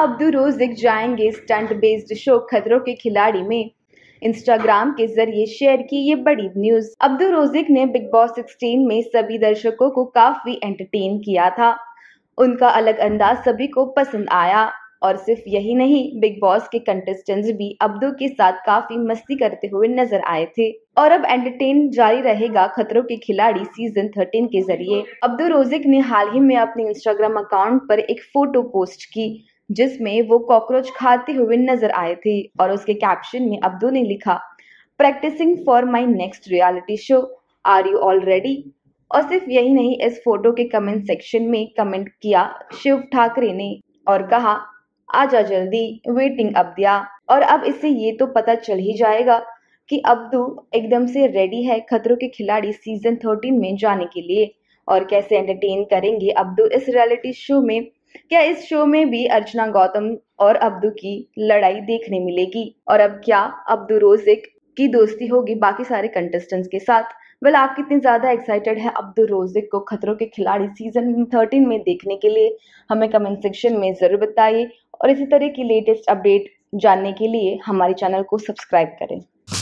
Abdu Rozik जाएंगे stunt based show खतरों के खिलाड़ी में। इंस्टाग्राम के जरिए शेयर की ये बड़ी न्यूज। अब्दु रोजिक ने बिग बॉस 16 में सभी दर्शकों को काफी एंटरटेन किया था। उनका अलग अंदाज सभी को पसंद आया और सिर्फ यही नहीं, बिग बॉस के कंटेस्टेंट्स भी अब्दु के साथ काफी मस्ती करते हुए नजर आए थे। और अब एंटरटेन जारी रहेगा खतरों के खिलाड़ी सीजन 13 के जरिए। अब्दु रोजिक ने हाल ही में अपने इंस्टाग्राम अकाउंट पर एक फोटो पोस्ट की जिसमें वो कॉकरोच खाते हुए नजर आए थे और उसके कैप्शन में अब्दु ने लिखा, practising for my next reality show, are you all ready. और सिर्फ यही नहीं, इस फोटो के कमेंट सेक्शन में कमेंट किया शिव ठाकरे ने और कहा, आजा जल्दी, वेटिंग अब दिया। और अब इससे ये तो पता चल ही जाएगा कि अब्दु एकदम से रेडी है खतरों के खिलाड़ी सीजन 13 में जाने के लिए। और कैसे एंटरटेन करेंगे अब्दु इस रियलिटी शो में। क्या इस शो में भी अर्चना गौतम और अब्दु की लड़ाई देखने मिलेगी? और अब क्या अब्दु रोजिक की दोस्ती होगी बाकी सारे कंटेस्टेंट्स के साथ? वेल, आप कितने ज़्यादा एक्साइटेड है अब्दु रोजिक को खतरों के खिलाड़ी सीजन 13 में देखने के लिए? हमें कमेंट सेक्शन में ज़रूर बताइए और इसी तरह की लेटेस्ट अपडेट जानने के लिए हमारे चैनल को सब्सक्राइब करें।